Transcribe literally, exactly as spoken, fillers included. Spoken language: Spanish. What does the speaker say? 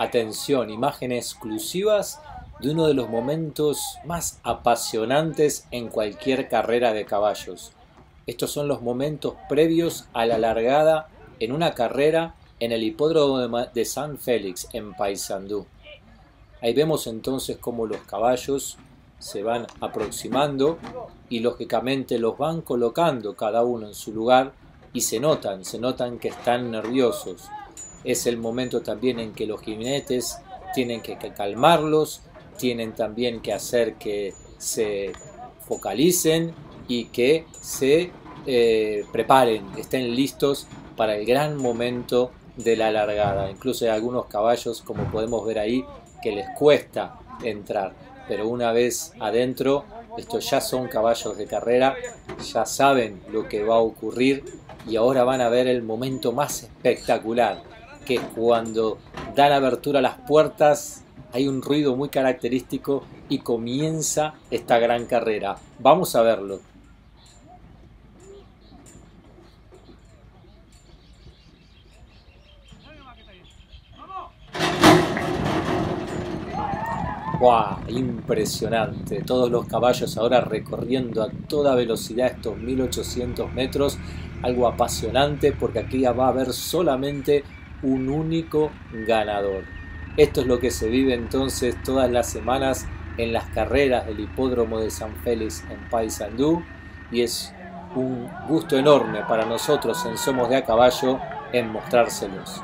Atención, imágenes exclusivas de uno de los momentos más apasionantes en cualquier carrera de caballos. Estos son los momentos previos a la largada en una carrera en el hipódromo de San Félix, en Paysandú. Ahí vemos entonces cómo los caballos se van aproximando y lógicamente los van colocando cada uno en su lugar y se notan, se notan que están nerviosos. Es el momento también en que los jinetes tienen que calmarlos, tienen también que hacer que se focalicen y que se eh, preparen, estén listos para el gran momento de la largada. Incluso hay algunos caballos, como podemos ver ahí, que les cuesta entrar, pero una vez adentro, estos ya son caballos de carrera, ya saben lo que va a ocurrir y ahora van a ver el momento más espectacular, que es cuando dan abertura a las puertas, hay un ruido muy característico y comienza esta gran carrera. Vamos a verlo. ¡Wow! Impresionante, todos los caballos ahora recorriendo a toda velocidad estos mil ochocientos metros, algo apasionante porque aquí ya va a haber solamente un único ganador. Esto es lo que se vive entonces todas las semanas en las carreras del hipódromo de San Félix en Paysandú y es un gusto enorme para nosotros en Somos de a Caballo en mostrárselos.